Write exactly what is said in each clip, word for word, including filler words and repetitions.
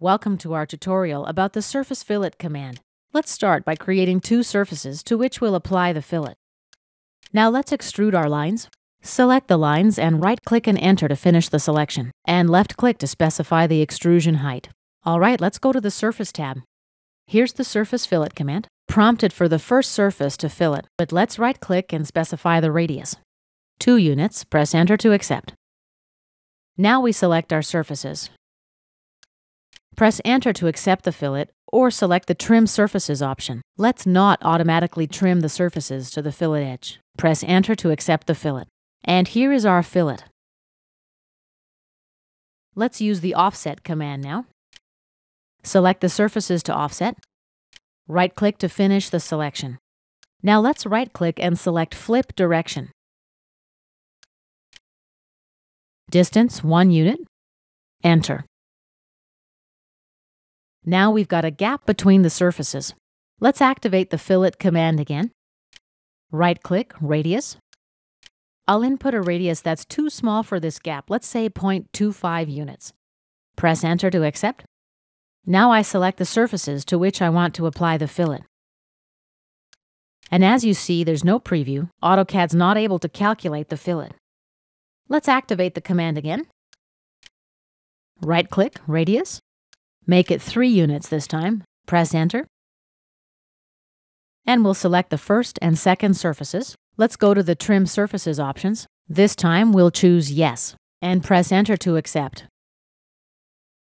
Welcome to our tutorial about the Surface Fillet command. Let's start by creating two surfaces to which we'll apply the fillet. Now let's extrude our lines. Select the lines and right-click and enter to finish the selection, and left-click to specify the extrusion height. All right, let's go to the Surface tab. Here's the Surface Fillet command, prompted for the first surface to fillet, but let's right-click and specify the radius. Two units, press enter to accept. Now we select our surfaces. Press enter to accept the fillet or select the Trim Surfaces option. Let's not automatically trim the surfaces to the fillet edge. Press enter to accept the fillet. And here is our fillet. Let's use the Offset command now. Select the surfaces to offset. Right-click to finish the selection. Now let's right-click and select Flip Direction. Distance, one unit. Enter. Now we've got a gap between the surfaces. Let's activate the fillet command again. Right-click, radius. I'll input a radius that's too small for this gap. Let's say zero point two five units. Press enter to accept. Now I select the surfaces to which I want to apply the fillet. And as you see, there's no preview. AutoCAD's not able to calculate the fillet. Let's activate the command again. Right-click, radius. Make it three units this time, press enter, and we'll select the first and second surfaces. Let's go to the Trim Surfaces options. This time we'll choose Yes, and press enter to accept.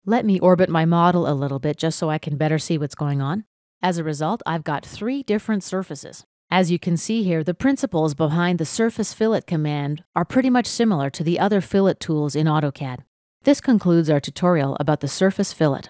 Let me orbit my model a little bit just so I can better see what's going on. As a result, I've got three different surfaces. As you can see here, the principles behind the Surface Fillet command are pretty much similar to the other fillet tools in AutoCAD. This concludes our tutorial about the Surface Fillet.